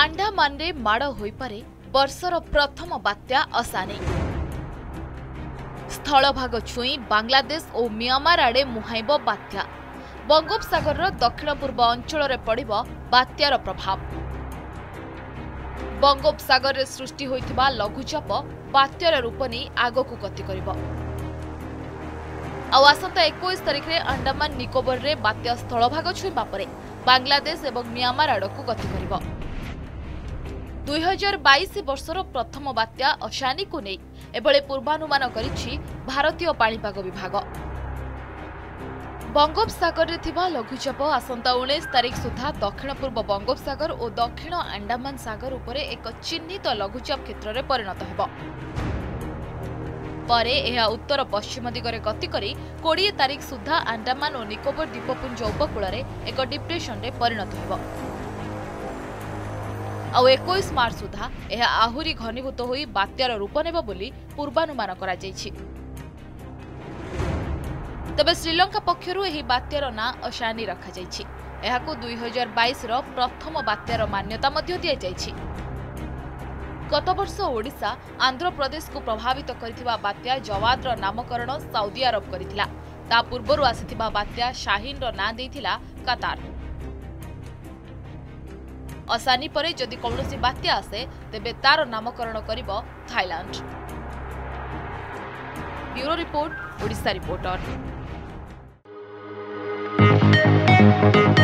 आंडामान रे माड़ होई पारे बर्षर प्रथम बात्या असानी। स्थलभाग छुई बांग्लादेश और म्यांमार आड़े मुहाइब बात्या। बंगोपसागर दक्षिण पूर्व अंचल रे पड़िबो बात्यार प्रभाव। बंगोपसागर रे सृष्टि होइथिबा लघुचाप बात्यार रूप नहीं आगकु गति करिबो। आ आसंता 21 तारीख रे अंडमान निकोबर रे बात्या स्थलभाग छुईबा परे बांग्लादेश एवं म्यांमार आड़कु गति करिबो। 2022 वर्षर प्रथम बात्या असानी को नहीं एभले पूर्वानुमान करिछि भारतीय पाणीपाग विभाग। बंगोपसागर रे थिबा लघुचाप आसंता 19 तारिख सुधा दक्षिण पूर्व बंगोपसागर और दक्षिण आंडामान सागर उपरे एक चिन्हित लघुचाप क्षेत्र रे परिणत हेबो। परे एहा उत्तर पश्चिम दिगरे गति करी 20 तारिख सुधा आंडामान और निकोबर द्वीपपुंज उपकूल रे एक डिप्रेशन रे परिणत हेबो। आउ 21 मार्च सुधा यह आहुरी घनीभूत हो बात्यार रूप नेब बोली पूर्वानुमान करा जायछि। तबे श्रीलंका पक्षरु एही बात्यार ना असानी रखा जायछि। एहाको 2022 रो प्रथम बात्यार मान्यता मध्य दिया जायछि। गत वर्ष ओडिशा आंध्र प्रदेश को प्रभावित करिथिबा बात्या जवाद रो नामकरण साउदी अरब करिथिला। ता पूर्वरु आसीथिबा बात्या शाहीन रो ना देथिला कतार। असानी पर जदि कौनसी बात्या आसे तेबे तार नामकरण करिबो Thailand. Bureau report, Odisha reporter.